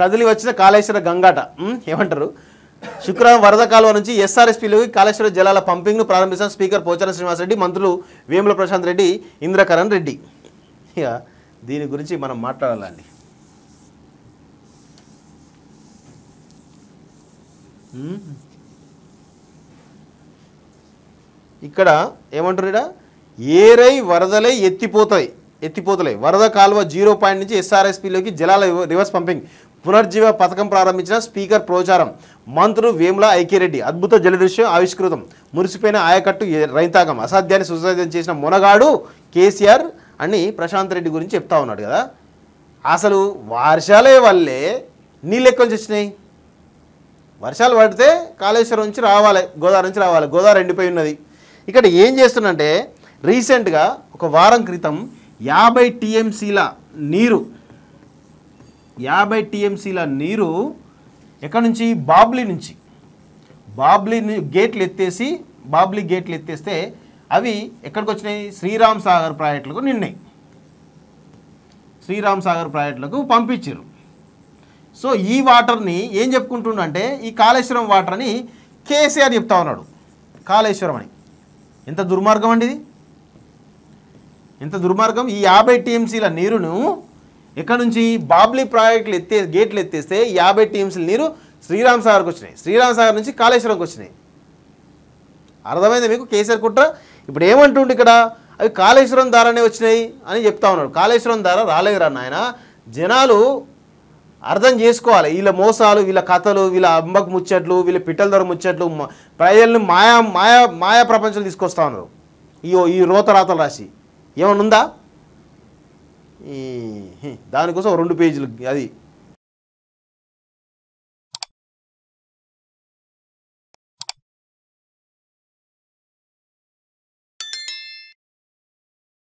కదిలి వచ్చిన కాళేశ్వర గంగాట ఏమంటారు శుక్రవారం వరద కాలువ నుంచి ఎస్ఆర్ఎస్పీలోకి కాళేశ్వర జలాల పంపింగ్ను ప్రారంభించిన స్పీకర్ పోచారం శ్రీనివాసరెడ్డి, మంత్రులు వేముల ప్రశాంత్ రెడ్డి, ఇంద్రకరణ్ రెడ్డి. ఇక దీని గురించి మనం మాట్లాడాలండి. ఇక్కడ ఏమంటారు, ఏరై వరదలై ఎత్తిపోతలై వరద కాలువ 0 పాయింట్ నుంచి ఎస్ఆర్ఎస్పీలోకి జలాల రివర్స్ పంపింగ్ పునర్జీవ పథకం ప్రారంభించిన స్పీకర్ పోచారం, మంత్రులు వేముల ఐక్యరెడ్డి. అద్భుత జలదృశ్యం ఆవిష్కృతం, మురిసిపోయిన ఆయకట్టు రైతాంగం, అసాధ్యాన్ని సుసాధ్యం చేసిన మునగాడు కేసీఆర్ అని ప్రశాంత్ రెడ్డి గురించి చెప్తా ఉన్నాడు కదా. అసలు వర్షాలే వల్లే నీళ్ళు ఎక్కువ వచ్చినాయి. వర్షాలు పడితే కాళేశ్వరం నుంచి రావాలి, గోదావరి నుంచి రావాలి, గోదావరి ఎండిపోయి ఉన్నది. ఇక్కడ ఏం చేస్తుందంటే రీసెంట్గా ఒక వారం క్రితం 50 TMCల నీరు ఎక్కడి నుంచి, బాబ్లీ గేట్లు ఎత్తేసి, బాబ్లీ గేట్లు ఎత్తేస్తే అవి ఎక్కడికి వచ్చినాయి, శ్రీరామ్ సాగర్ ప్రాజెక్టులకు నిన్నాయి, శ్రీరామ్ సాగర్ ప్రాజెక్టులకు పంపించారు. సో ఈ వాటర్ని ఏం చెప్పుకుంటుండంటే ఈ కాళేశ్వరం వాటర్ అని కేసీఆర్ చెప్తా ఉన్నాడు, కాళేశ్వరం అని. ఎంత దుర్మార్గం అండి ఇది, ఎంత దుర్మార్గం. ఈ 50 TMCల నీరును ఎక్కడి నుంచి, బాబ్లీ ప్రాజెక్టులు గేట్లు ఎత్తేస్తే 50 TMCల నీరు శ్రీరామ్ సాగర్కి వచ్చినాయి, శ్రీరామ్ సాగర్ నుంచి కాళేశ్వరంకి వచ్చినాయి. అర్థమైంది మీకు కేసీఆర్ కుట్ర. ఇప్పుడు ఏమంటుండే ఇక్కడ, అవి కాళేశ్వరం ధారనే వచ్చినాయి అని చెప్తా ఉన్నాడు. కాళేశ్వరం ధార రాలేదు రా నాయన. జనాలు అర్థం చేసుకోవాలి, వీళ్ళ మోసాలు, వీళ్ళ కథలు, వీళ్ళ అంబకు ముచ్చట్లు, వీళ్ళ పిట్టల ధర ముచ్చట్లు, ప్రజలను మాయా మాయా మాయా ప్రపంచం తీసుకొస్తా ఉన్నారు. ఈ రోతరాతలు రాసి ఏమన్నా ఉందా, దానికోసం 2 పేజీలు అది